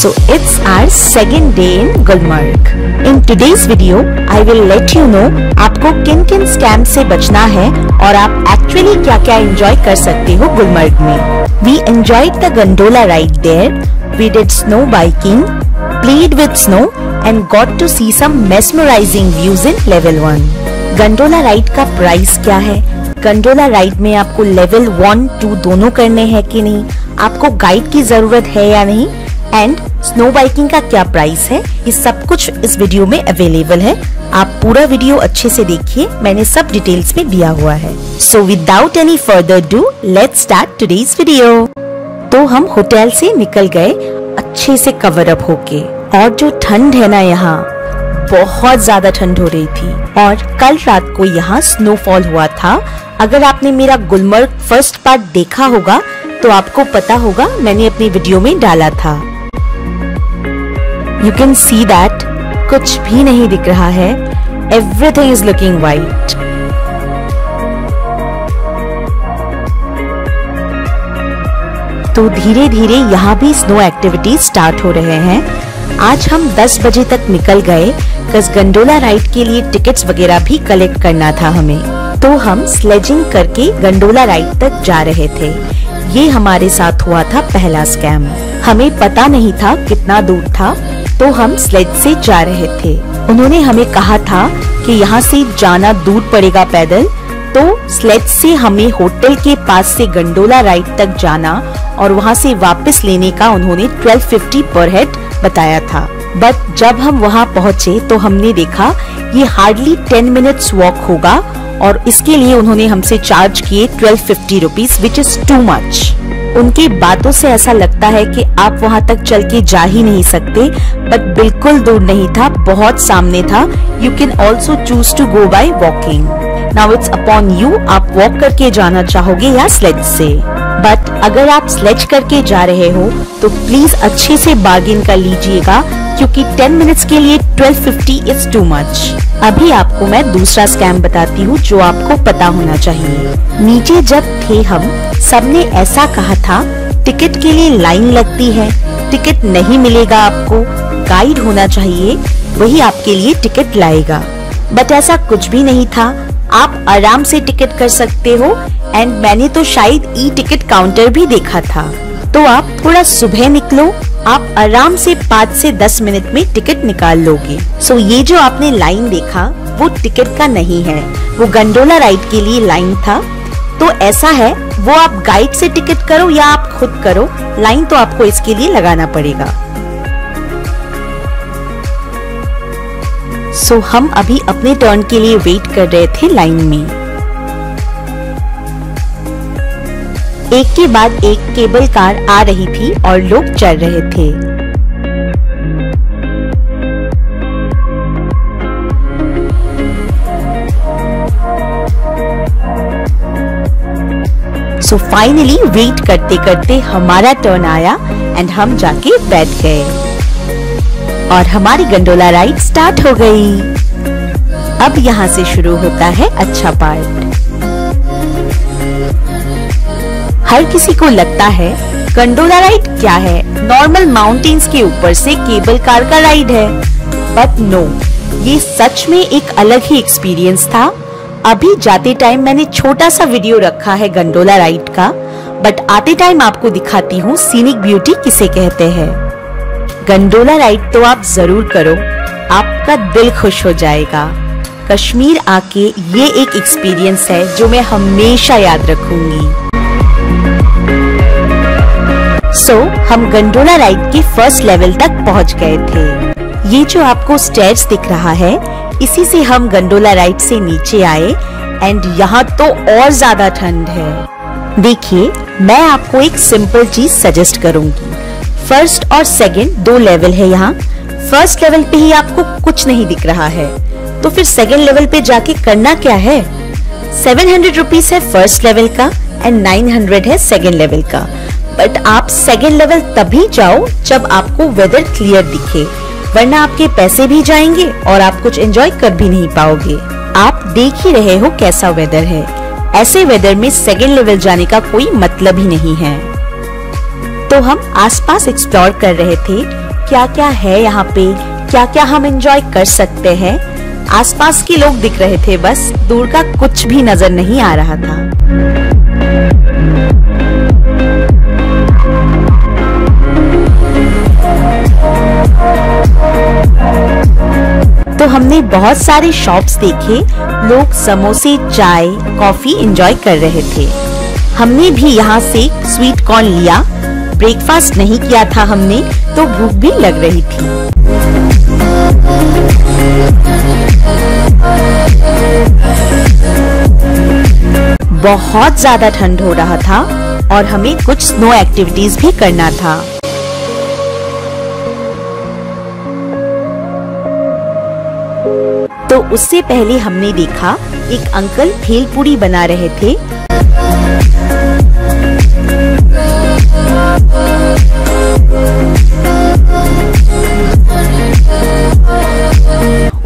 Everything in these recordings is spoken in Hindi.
So it's our second day in Gulmarg. In today's video, I will let you know आपको किन-किन स्कैम से बचना है और आप एक्चुअली क्या-क्या एंजॉय कर सकते हो गुलमर्ग में. We enjoyed the gondola ride there. We did snow biking, played with snow, and got to see some mesmerizing views in level 1. Gondola ride का प्राइस क्या है? गंडोला राइड में आपको लेवल 1, 2 दोनों करने हैं कि नहीं, आपको गाइड की जरूरत है या नहीं, एंड स्नो बाइकिंग का क्या प्राइस है, ये सब कुछ इस वीडियो में अवेलेबल है. आप पूरा वीडियो अच्छे से देखिए, मैंने सब डिटेल्स में दिया हुआ है. So without any further do, let's start today's video. तो हम होटल से निकल गए अच्छे से कवर अप होके, और जो ठंड है ना, यहाँ बहुत ज्यादा ठंड हो रही थी. और कल रात को यहाँ स्नोफॉल हुआ था. अगर आपने मेरा गुलमर्ग फर्स्ट पार्ट देखा होगा तो आपको पता होगा, मैंने अपनी वीडियो में डाला था. यू कैन सी दैट कुछ भी नहीं दिख रहा है, एवरीथिंग इज लुकिंग व्हाइट. तो धीरे धीरे यहाँ भी स्नो एक्टिविटीज स्टार्ट हो रहे हैं. आज हम 10 बजे तक निकल गए, कस गंडोला राइड के लिए टिकट्स वगैरह भी कलेक्ट करना था हमें. तो हम स्लेजिंग करके गंडोला राइड तक जा रहे थे. ये हमारे साथ हुआ था पहला स्कैम. हमें पता नहीं था कितना दूर था, तो हम स्लेज से जा रहे थे. उन्होंने हमें कहा था कि यहाँ से जाना दूर पड़ेगा पैदल, तो स्लेज से हमें होटल के पास से गंडोला राइड तक जाना और वहाँ से वापस लेने का उन्होंने 1250 पर हेड बताया था. बट जब हम वहाँ पहुँचे तो हमने देखा ये हार्डली 10 मिनट्स वॉक होगा, और इसके लिए उन्होंने हमसे चार्ज किए 1250 rupees, which is too much. उनकी बातों से ऐसा लगता है कि आप वहाँ तक चल के जा ही नहीं सकते, बट बिल्कुल दूर नहीं था, बहुत सामने था. You can also choose to go by walking. Now it's upon you, आप वॉक करके जाना चाहोगे या स्लेज से. बट अगर आप स्लेज करके जा रहे हो तो प्लीज अच्छे से बार्गेन कर लीजिएगा, क्योंकि 10 मिनट्स के लिए 1250 इज टू मच. अभी आपको मैं दूसरा स्कैम बताती हूँ जो आपको पता होना चाहिए. नीचे जब थे हम, सबने ऐसा कहा था टिकट के लिए लाइन लगती है, टिकट नहीं मिलेगा आपको, गाइड होना चाहिए, वही आपके लिए टिकट लाएगा. बट ऐसा कुछ भी नहीं था, आप आराम से टिकट कर सकते हो. एंड मैंने तो शायद ई टिकट काउंटर भी देखा था. तो आप थोड़ा सुबह निकलो, आप आराम से 5 से 10 मिनट में टिकट निकाल लोगे. सो ये जो आपने लाइन देखा वो टिकट का नहीं है, वो गंडोला राइड के लिए लाइन था. तो ऐसा है, वो आप गाइड से टिकट करो या आप खुद करो, लाइन तो आपको इसके लिए लगाना पड़ेगा. सो हम अभी अपने टर्न के लिए वेट कर रहे थे लाइन में. एक के बाद एक केबल कार आ रही थी और लोग चल रहे थे. सो फाइनली वेट करते करते हमारा टर्न आया एंड हम जाके बैठ गए और हमारी गंडोला राइड स्टार्ट हो गई. अब यहाँ से शुरू होता है अच्छा पार्ट. हर किसी को लगता है गंडोला राइड क्या है, नॉर्मल माउंटेन्स के ऊपर से केबल कार का राइड है, बट नो, ये सच में एक अलग ही एक्सपीरियंस था. अभी जाते टाइम मैंने छोटा सा वीडियो रखा है गंडोला राइड का, बट आते टाइम आपको दिखाती हूँ सीनिक ब्यूटी किसे कहते हैं. गंडोला राइड तो आप जरूर करो, आपका दिल खुश हो जाएगा. कश्मीर आके ये एक एक्सपीरियंस है जो मैं हमेशा याद रखूंगी. हम गंडोला राइड के फर्स्ट लेवल तक पहुंच गए थे. ये जो आपको स्टेयर्स दिख रहा है, इसी से हम गंडोला राइड से नीचे आए. एंड यहाँ तो और ज्यादा ठंड है. देखिए, मैं आपको एक सिंपल चीज सजेस्ट करूंगी. फर्स्ट और सेकंड 2 लेवल है यहाँ. फर्स्ट लेवल पे ही आपको कुछ नहीं दिख रहा है, तो फिर सेकंड लेवल पे जाके करना क्या है. 700 रुपीज है फर्स्ट लेवल का एंड 900 है सेकेंड लेवल का. बट आप सेकेंड लेवल तभी जाओ जब आपको वेदर क्लियर दिखे, वरना आपके पैसे भी जाएंगे और आप कुछ एंजॉय कर भी नहीं पाओगे. आप देख ही रहे हो कैसा वेदर है, ऐसे वेदर में सेकेंड लेवल जाने का कोई मतलब ही नहीं है. तो हम आसपास एक्सप्लोर कर रहे थे क्या क्या है यहाँ पे, क्या क्या हम एंजॉय कर सकते हैं। आसपास के लोग दिख रहे थे, बस दूर का कुछ भी नजर नहीं आ रहा था। तो हमने बहुत सारे शॉप्स देखे, लोग समोसे, चाय, कॉफी एंजॉय कर रहे थे। हमने भी यहाँ से स्वीट कॉर्न लिया। ब्रेकफास्ट नहीं किया था हमने, तो भूख भी लग रही थी। बहुत ज्यादा ठंड हो रहा था और हमें कुछ स्नो एक्टिविटीज भी करना था। तो उससे पहले हमने देखा एक अंकल भेलपूरी बना रहे थे।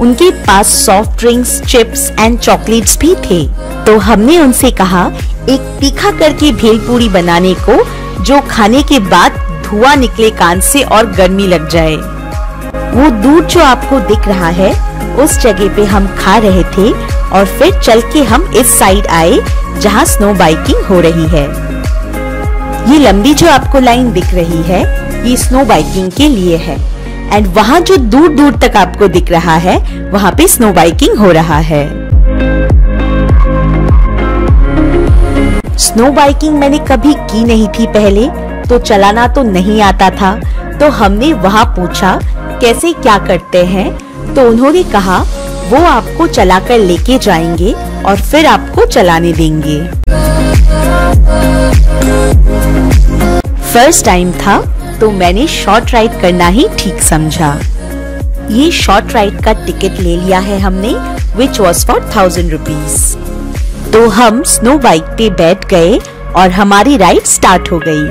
उनके पास soft drinks, chips and chocolates भी थे। तो हमने उनसे कहा एक तीखा करके भेलपूरी बनाने को, जो खाने के बाद धुआं निकले कान से और गर्मी लग जाए। वो दूर जो आपको दिख रहा है, उस जगह पे हम खा रहे थे और फिर चल के हम इस साइड आए जहाँ स्नो बाइकिंग हो रही है। ये लंबी जो आपको लाइन दिख रही है, ये स्नो बाइकिंग के लिए है। एंड वहाँ जो दूर दूर तक आपको दिख रहा है, वहाँ पे स्नो बाइकिंग हो रहा है। स्नो बाइकिंग मैंने कभी की नहीं थी पहले, तो चलाना तो नहीं आता था। तो हमने वहाँ पूछा कैसे क्या करते हैं, तो उन्होंने कहा वो आपको चलाकर लेके जाएंगे और फिर आपको चलाने देंगे। फर्स्ट टाइम था, तो मैंने शॉर्ट राइड करना ही ठीक समझा। ये शॉर्ट राइड का टिकट ले लिया है हमने, विच वॉज फॉर 1000 रुपीज। तो हम स्नो बाइक पे बैठ गए और हमारी राइड स्टार्ट हो गई।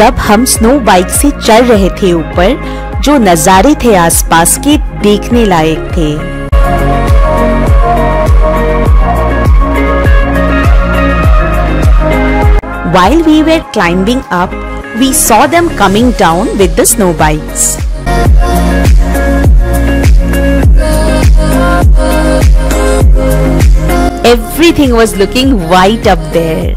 जब हम स्नो बाइक से चल रहे थे ऊपर, जो नज़ारे थे आसपास के, देखने लायक थे। While we were climbing up, we saw them coming down with the snow bikes. Everything was looking white up there.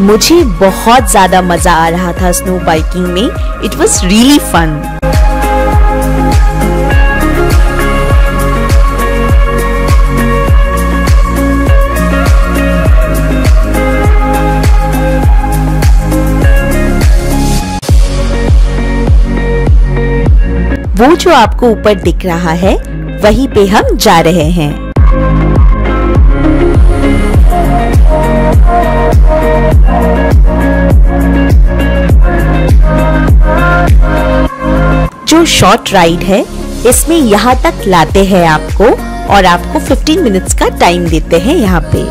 मुझे बहुत ज्यादा मजा आ रहा था स्नो बाइकिंग में। It was really fun. वो जो आपको ऊपर दिख रहा है, वहीं पे हम जा रहे हैं। जो शॉर्ट राइड है, इसमें यहाँ तक लाते हैं आपको और आपको 15 मिनट्स का टाइम देते हैं यहाँ पे।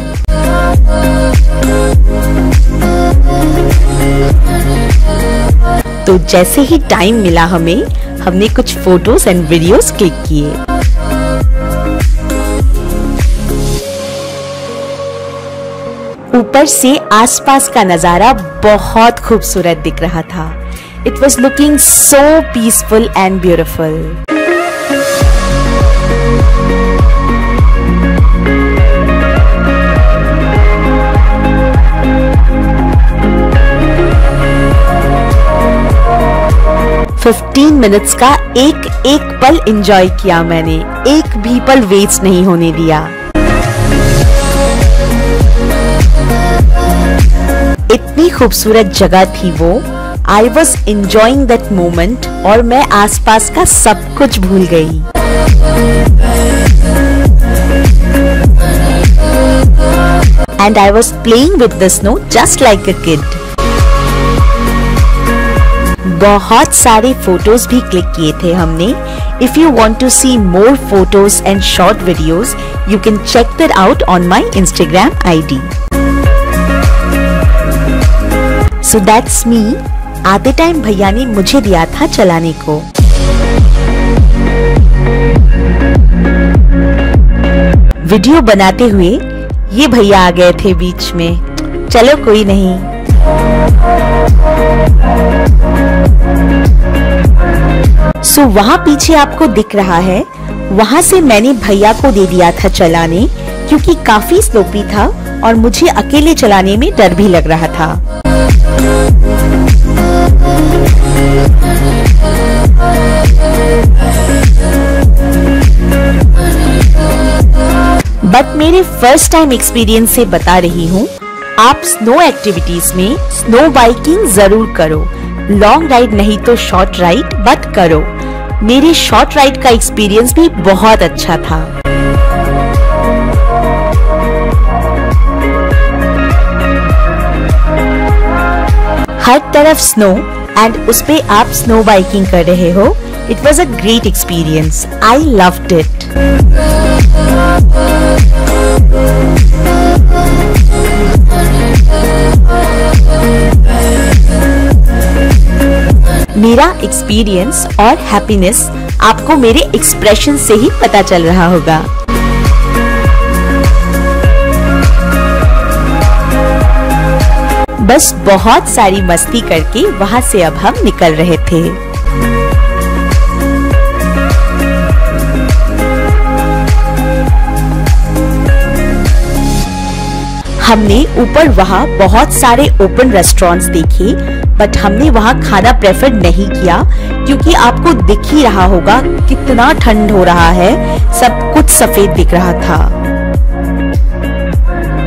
तो जैसे ही टाइम मिला हमें, हमने कुछ फोटोज एंड वीडियोस क्लिक किए। ऊपर से आसपास का नजारा बहुत खूबसूरत दिख रहा था। It was looking so peaceful and beautiful. Fifteen minutes का एक एक पल एंजॉय किया मैंने, एक भी पल वेस्ट नहीं होने दिया। इतनी खूबसूरत जगह थी वो। I was enjoying that moment और मैं आसपास का सब कुछ भूल गई। And I was playing with the snow just like a kid. बहुत सारे फोटोज भी क्लिक किए थे हमने। If you want to see more photos and short videos, you can check that out on my Instagram ID. So that's me. आते टाइम भैया ने मुझे दिया था चलाने को। वीडियो बनाते हुए ये भैया आ गए थे बीच में। चलो कोई नहीं, सो वहाँ पीछे आपको दिख रहा है, वहाँ से मैंने भैया को दे दिया था चलाने क्योंकि काफी स्लोपी था और मुझे अकेले चलाने में डर भी लग रहा था। बट मेरे फर्स्ट टाइम एक्सपीरियंस से बता रही हूँ, आप स्नो एक्टिविटीज में स्नो बाइकिंग जरूर करो। लॉन्ग राइड नहीं तो शॉर्ट राइड बट करो। मेरे शॉर्ट राइड का एक्सपीरियंस भी बहुत अच्छा था। हर तरफ स्नो एंड उसपे आप स्नो बाइकिंग कर रहे हो। It was a great experience, I loved it. मेरा एक्सपीरियंस और हैप्पीनेस आपको मेरे एक्सप्रेशन से ही पता चल रहा होगा। बस बहुत सारी मस्ती करके वहाँ से अब हम निकल रहे थे। हमने ऊपर वहाँ बहुत सारे ओपन रेस्टोरेंट्स देखे बट हमने वहाँ खाना प्रेफर नहीं किया क्योंकि आपको दिख ही रहा होगा कितना ठंड हो रहा है, सब कुछ सफेद दिख रहा था।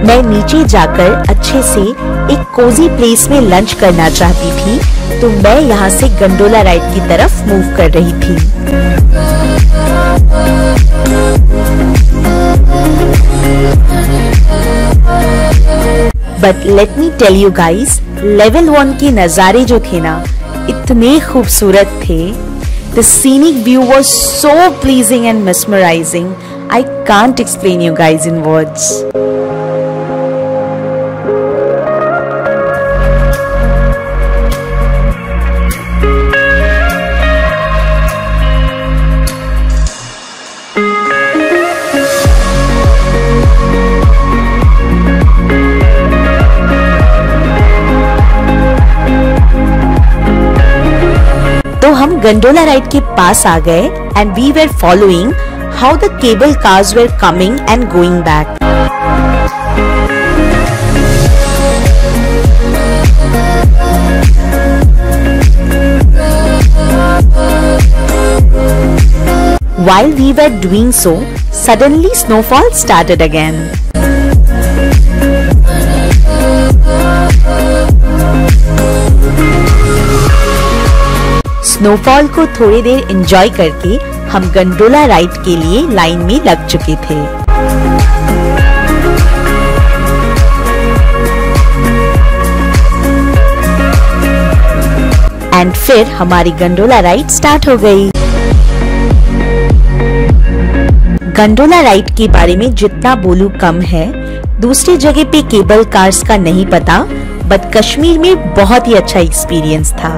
मैं नीचे जाकर अच्छे से एक कोजी प्लेस में लंच करना चाहती थी, तो मैं यहाँ से गंडोला राइड की तरफ मूव कर रही थी। But let me tell you guys, level 1 के नज़ारे जो थे ना, इतने खूबसूरत थे। The scenic view was so pleasing and mesmerising, I can't explain you guys in words. हम गंडोला राइड के पास आ गए and we were following how the cable cars were coming and going back. While we were doing so, suddenly snowfall started again. Snowfall को थोड़ी देर एंजॉय करके हम गंडोला राइड के लिए लाइन में लग चुके थे। एंड फिर हमारी गंडोला राइड स्टार्ट हो गई। गंडोला राइड के बारे में जितना बोलूं कम है। दूसरी जगह पे केबल कार्स का नहीं पता बट कश्मीर में बहुत ही अच्छा एक्सपीरियंस था।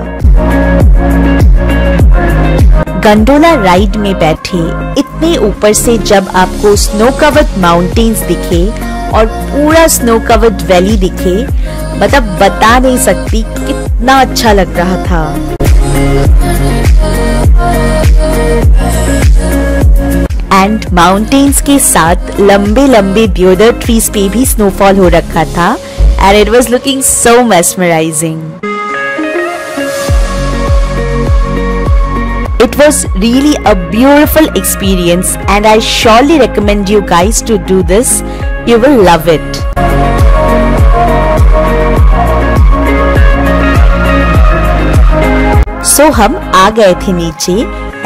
गंडोला राइड में बैठे इतने ऊपर से जब आपको स्नो कवर्ड माउंटेन्स दिखे और पूरा स्नो कवर्ड वैली दिखे, मतलब बता नहीं सकती कितना अच्छा लग रहा था। एंड माउंटेन्स के साथ लंबे लंबे डियोडर ट्रीज पे भी स्नोफॉल हो रखा था and it was looking so mesmerising. It was really a beautiful experience and I surely recommend you guys to do this. You will love it. So हम आ गए थे नीचे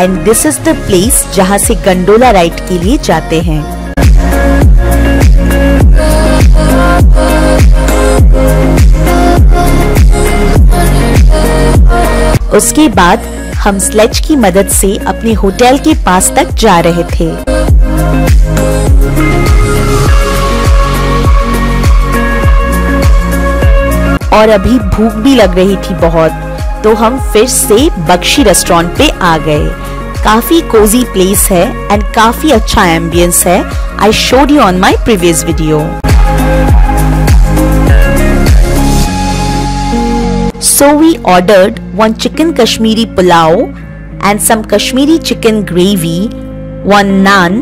and this is the place जहाँ से गंडोला राइड के लिए जाते हैं। उसके बाद हम स्लेज की मदद से अपने होटल के पास तक जा रहे थे। और अभी भूख भी लग रही थी बहुत, तो हम फिर से बख्शी रेस्टोरेंट पे आ गए। काफी कोजी प्लेस है एंड काफी अच्छा एम्बियंस है। I showed you on my previous video. So we ordered one chicken Kashmiri pulao and some Kashmiri chicken gravy, one naan,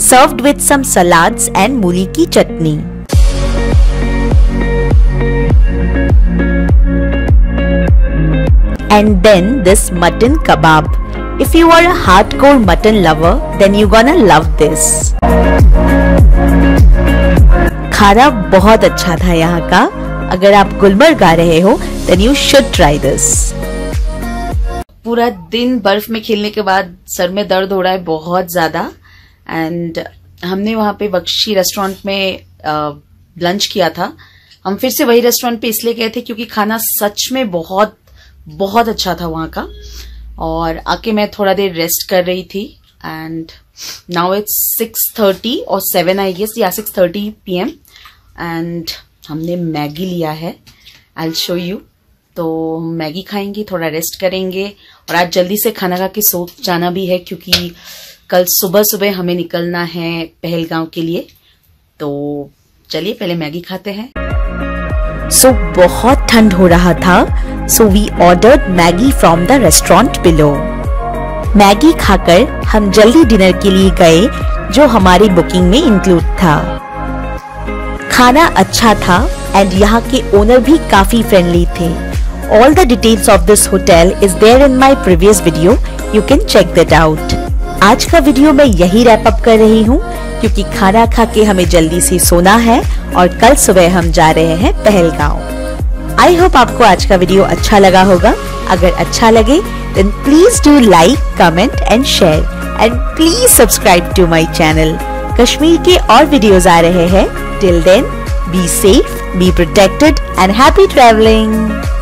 served with some salads and mooli ki chutney. And then this mutton kebab. If you are a hardcore mutton lover, then you gonna love this. खाना बहुत अच्छा था यहाँ का. अगर आप गुलमर्ग आ रहे हो, then you should try this. पूरा दिन बर्फ में खेलने के बाद सर में दर्द हो रहा है बहुत ज्यादा. एंड हमने वहाँ पे बख्शी रेस्टोरेंट में लंच किया था. हम फिर से वही रेस्टोरेंट पे इसलिए गए थे क्योंकि खाना सच में बहुत बहुत अच्छा था वहाँ का. और आके मैं थोड़ा देर रेस्ट कर रही थी. एंड नाउ इट्स 6:30 और 7 आई गेस या 6:30 PM. एंड हमने मैगी लिया है, आई विल शो यू. तो मैगी खाएंगे, थोड़ा रेस्ट करेंगे और आज जल्दी से खाना खा के सो जाना भी है क्योंकि कल सुबह सुबह हमें निकलना है पहलगांव के लिए. तो चलिए पहले मैगी खाते हैं. सो बहुत ठंड हो रहा था. So we ordered Maggie from the restaurant below. Maggi खाकर हम जल्दी डिनर के लिए गए जो हमारी बुकिंग में इंक्लूड था. खाना अच्छा था एंड यहाँ के ओनर भी काफी फ्रेंडली थे. All the details of this hotel is there in my previous video. You can check that out. आज का वीडियो मैं यही रैप अप कर रही हूँ क्योंकि खाना खा के हमें जल्दी से सोना है और कल सुबह हम जा रहे हैं पहलगांव. आई होप आपको आज का वीडियो अच्छा लगा होगा. अगर अच्छा लगे then please do like, comment and share and please subscribe to my channel. Kashmir के और वीडियोस आ रहे हैं. Till then be safe, be protected and happy travelling.